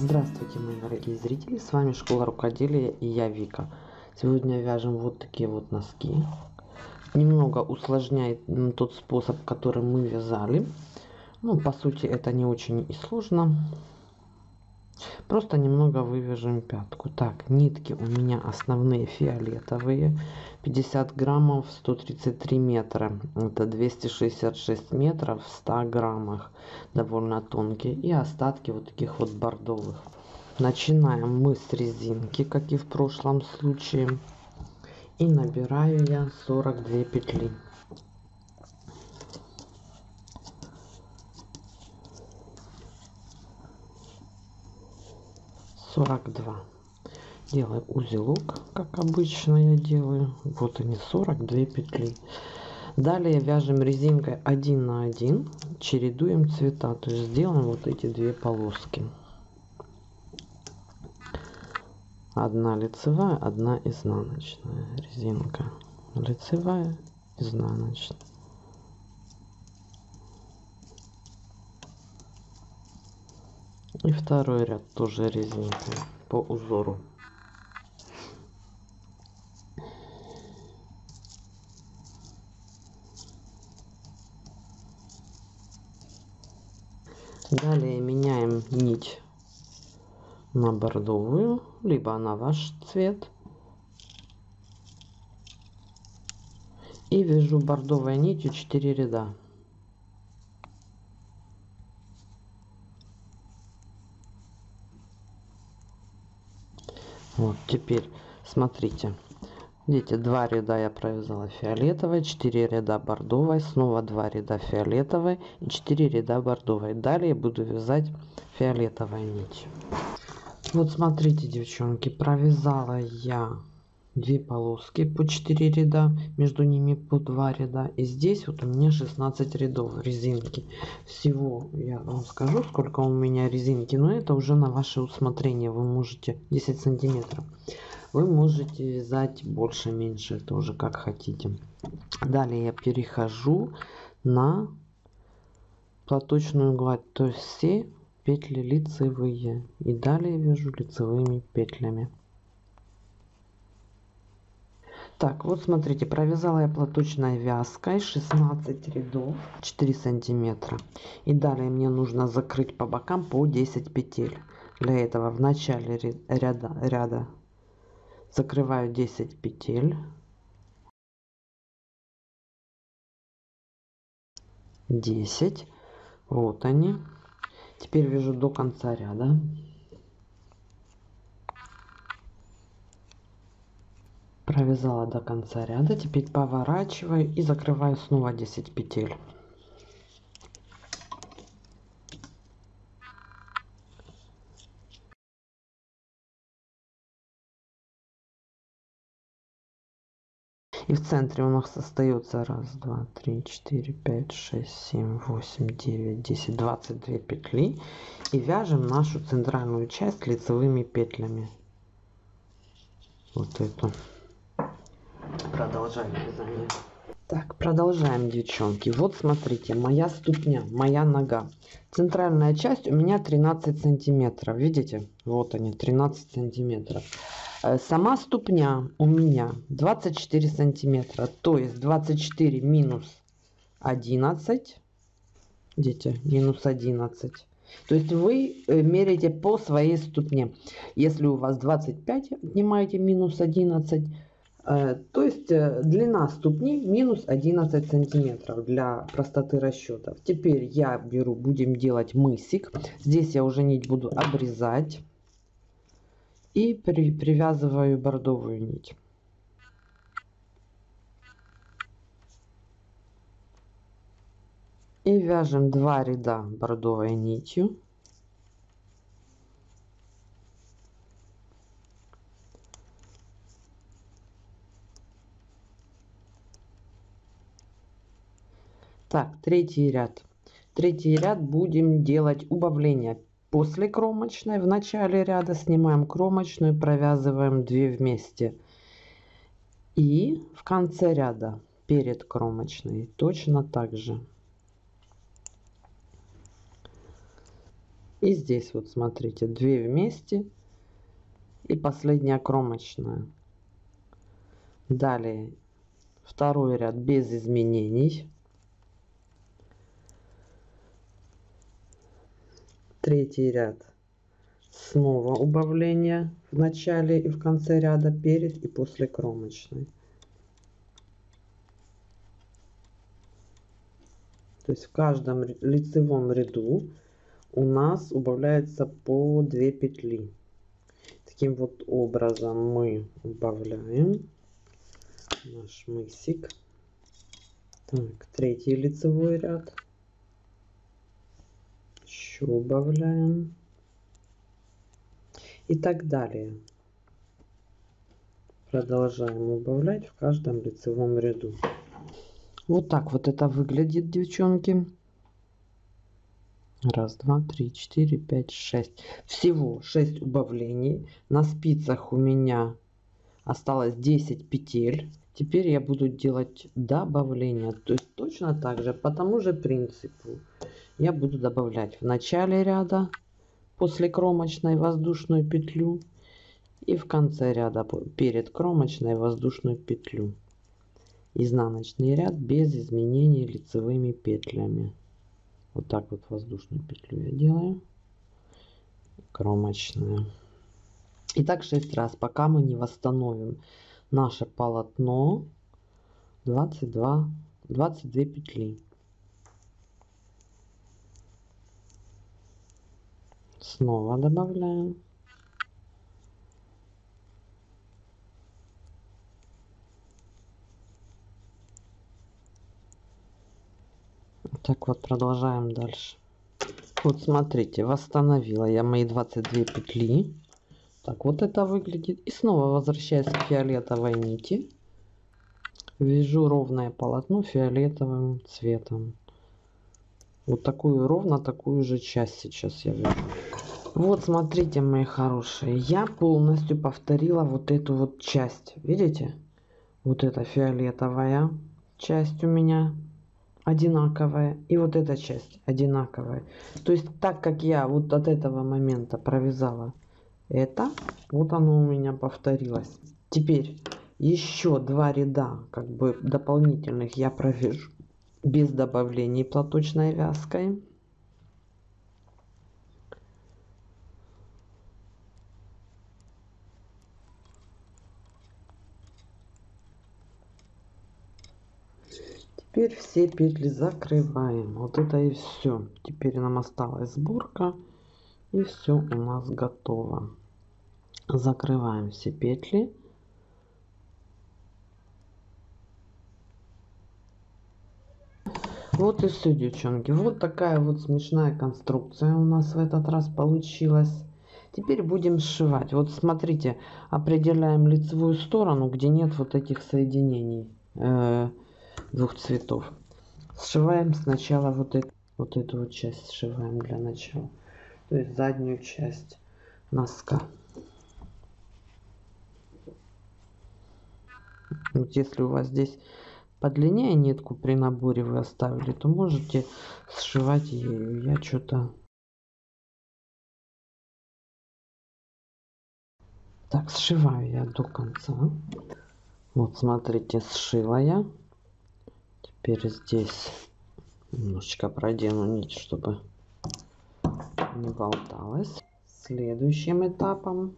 Здравствуйте, мои дорогие зрители, с вами Школа рукоделия и я Вика. Сегодня вяжем вот такие вот носки. Немного усложняет тот способ, который мы вязали. Ну, по сути, это не очень и сложно. Просто немного вывяжем пятку. Так, нитки у меня основные фиолетовые. 50 граммов, 133 метра. Это 266 метров в 100 граммах. Довольно тонкие. И остатки вот таких вот бордовых. Начинаем мы с резинки, как и в прошлом случае. И набираю я 42 петли. Делаю узелок, как обычно я делаю. Вот они, 42 петли. Далее вяжем резинкой 1 на 1, чередуем цвета, то есть сделаем вот эти две полоски: одна лицевая, одна изнаночная. Резинка лицевая, изнаночная. И второй ряд тоже резинкой по узору. Далее меняем нить на бордовую, либо на ваш цвет. И вяжу бордовой нитью 4 ряда. Вот теперь смотрите, видите, 2 ряда я провязала фиолетовой, 4 ряда бордовой, снова 2 ряда фиолетовой и 4 ряда бордовой. Далее буду вязать фиолетовой нитью. Вот смотрите, девчонки, провязала я 2 полоски по 4 ряда, между ними по 2 ряда. И здесь вот у меня 16 рядов резинки. Всего я вам скажу, сколько у меня резинки, но это уже на ваше усмотрение. Вы можете 10 сантиметров. Вы можете вязать больше, меньше, это уже как хотите. Далее я перехожу на платочную гладь, то есть все петли лицевые. И далее вяжу лицевыми петлями. Так, вот смотрите, провязала я платочной вязкой 16 рядов, 4 сантиметра. И далее мне нужно закрыть по бокам по 10 петель. Для этого в начале ряда закрываю 10 петель. Вот они. Теперь вяжу до конца ряда. Провязала до конца ряда, теперь поворачиваю и закрываю снова 10 петель. И в центре у нас остается 1, 2, 3, 4, 5, 6, 7, 8, 9, 10, 22 петли. И вяжем нашу центральную часть лицевыми петлями. Вот эту. Продолжаем вязание. Так, продолжаем, девчонки. Вот смотрите, моя ступня, моя нога. Центральная часть у меня 13 сантиметров. Видите? Вот они, 13 сантиметров. Сама ступня у меня 24 сантиметра. То есть 24 минус 11. Видите? Минус 11. То есть вы меряете по своей ступне. Если у вас 25, отнимаете минус 11. То есть длина ступни минус 11 сантиметров для простоты расчетов. Теперь я беру, будем делать мысик. Здесь я уже нить буду обрезать и привязываю бордовую нить. И вяжем 2 ряда бордовой нитью. Так, третий ряд. Третий ряд будем делать убавление после кромочной. В начале ряда снимаем кромочную, провязываем 2 вместе. И в конце ряда перед кромочной точно так же. И здесь вот смотрите, 2 вместе и последняя кромочная. Далее второй ряд без изменений, третий ряд снова убавление в начале и в конце ряда, перед и после кромочной. То есть в каждом лицевом ряду у нас убавляется по 2 петли. Таким вот образом мы убавляем наш мысик. Так, третий лицевой ряд. Еще убавляем. И так далее. Продолжаем убавлять в каждом лицевом ряду. Вот так вот это выглядит, девчонки. 1, 2, 3, 4, 5, 6. Всего 6 убавлений. На спицах у меня осталось 10 петель. Теперь я буду делать добавление. То есть точно так же, по тому же принципу. Я буду добавлять в начале ряда, после кромочной воздушную петлю, и в конце ряда перед кромочной воздушную петлю. Изнаночный ряд без изменений лицевыми петлями. Вот так вот воздушную петлю я делаю, кромочную. И так 6 раз, пока мы не восстановим наше полотно. 22 петли. Снова добавляем. Так вот, продолжаем дальше. Вот смотрите, восстановила я мои 22 петли. Так вот это выглядит. И снова возвращаясь к фиолетовой нити, вяжу ровное полотно фиолетовым цветом. Вот такую, ровно такую же часть сейчас я вяжу. Вот смотрите, мои хорошие, я полностью повторила вот эту вот часть. Видите? Вот эта фиолетовая часть у меня одинаковая, и вот эта часть одинаковая. То есть так как я вот от этого момента провязала это, вот оно у меня повторилось. Теперь еще 2 ряда как бы дополнительных я провяжу без добавлений платочной вязкой. Теперь все петли закрываем. Вот это и все. Теперь нам осталась сборка, и все у нас готово. Закрываем все петли. Вот и все, девчонки. Вот такая вот смешная конструкция у нас в этот раз получилась. Теперь будем сшивать. Вот смотрите, определяем лицевую сторону, где нет вот этих соединений двух цветов. Сшиваем сначала вот эту вот часть, сшиваем для начала. То есть заднюю часть носка. Вот если у вас здесь подлиннее нитку при наборе вы оставили, то можете сшивать ею. Я что-то... Так, сшиваю я до конца. Вот, смотрите, сшила я. Теперь здесь немножечко продену нить, чтобы не болталась. Следующим этапом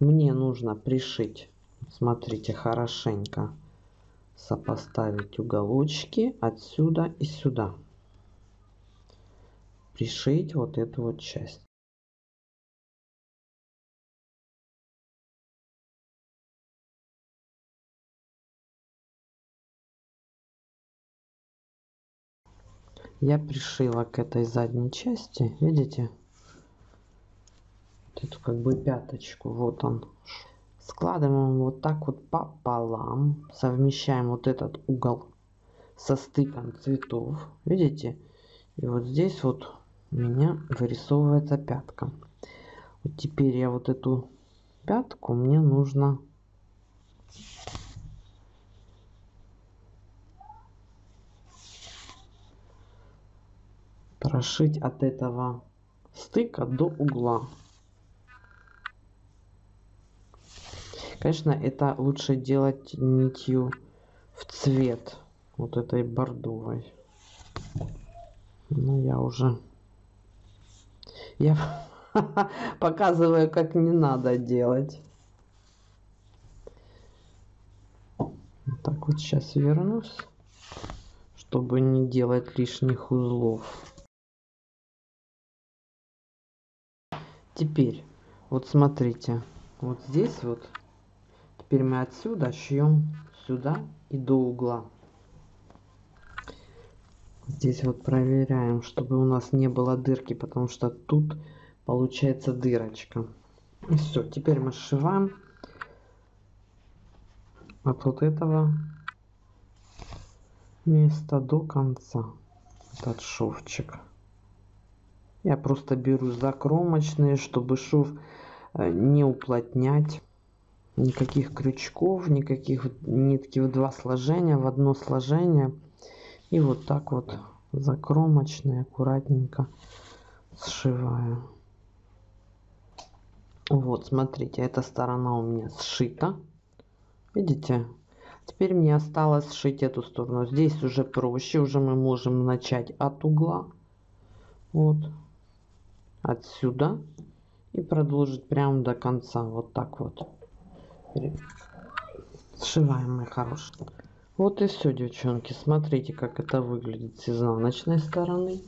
мне нужно пришить, смотрите, хорошенько сопоставить уголочки отсюда и сюда, пришить вот эту вот часть. Я пришила к этой задней части, видите, вот эту как бы пяточку, вот он. Складываем вот так вот пополам, совмещаем вот этот угол со стыком цветов, видите, и вот здесь вот у меня вырисовывается пятка. Вот теперь я вот эту пятку мне нужно прошить от этого стыка до угла. Конечно, это лучше делать нитью в цвет вот этой бордовой. Ну, я показываю, как не надо делать. Вот так вот сейчас вернусь, чтобы не делать лишних узлов. Теперь, вот смотрите, вот здесь вот, теперь мы отсюда шьем сюда и до угла. Здесь вот проверяем, чтобы у нас не было дырки, потому что тут получается дырочка. И все, теперь мы сшиваем от вот этого места до конца этот шовчик. Я просто беру закромочные, чтобы шов не уплотнять. Никаких крючков, никаких нитки в два сложения, в одно сложение. И вот так вот закромочные аккуратненько сшиваю. Вот, смотрите, эта сторона у меня сшита. Видите? Теперь мне осталось сшить эту сторону. Здесь уже проще, уже мы можем начать от угла. Вот. Отсюда. И продолжить прямо до конца. Вот так вот. Сшиваем, мои хорошие. Вот и все, девчонки. Смотрите, как это выглядит с изнаночной стороны.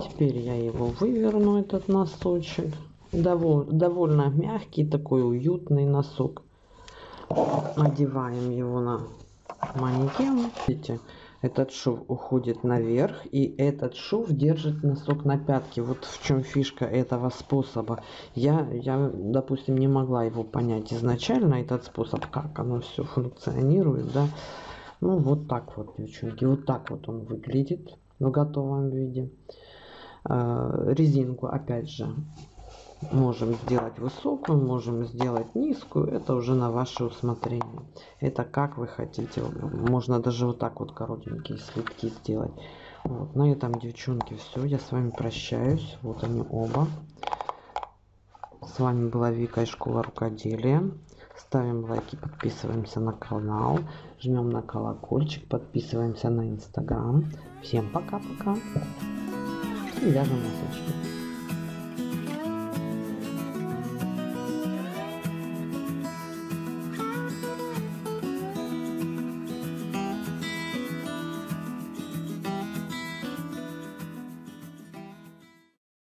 Теперь я его выверну, этот носочек. Довольно мягкий, такой уютный носок. Одеваем его на манекен. Видите, этот шов уходит наверх, и этот шов держит носок на пятке. Вот в чем фишка этого способа. Я, допустим, не могла его понять изначально, этот способ, как оно все функционирует, да. Ну, вот так вот, девчонки, вот так вот он выглядит в готовом виде. Резинку, опять же, можем сделать высокую, можем сделать низкую. Это уже на ваше усмотрение. Это как вы хотите. Можно даже вот так вот коротенькие слитки сделать. Вот. На этом, девчонки, все. Я с вами прощаюсь. Вот они оба. С вами была Вика и Школа рукоделия. Ставим лайки, подписываемся на канал, жмем на колокольчик, подписываемся на Инстаграм. Всем пока-пока. И вяжем носочки.